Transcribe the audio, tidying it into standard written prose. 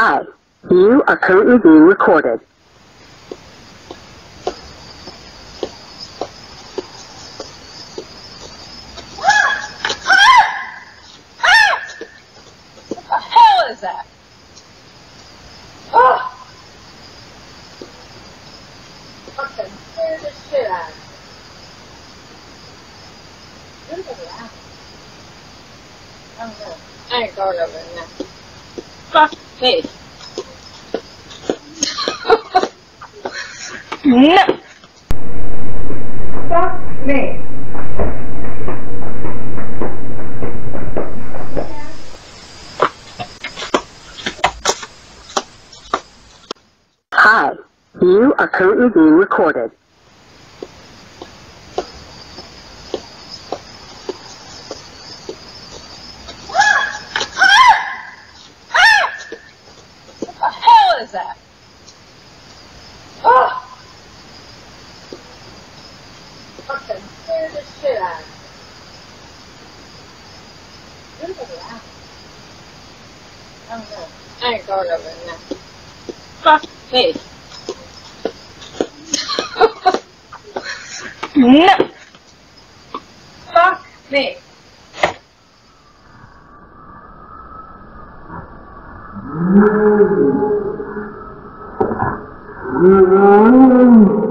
Hi, you are currently being recorded. I ain't going over there. Fuck me. No. Fuck me. Hi, you are currently being recorded. I ain't going over there. Fuck me. No. Fuck me.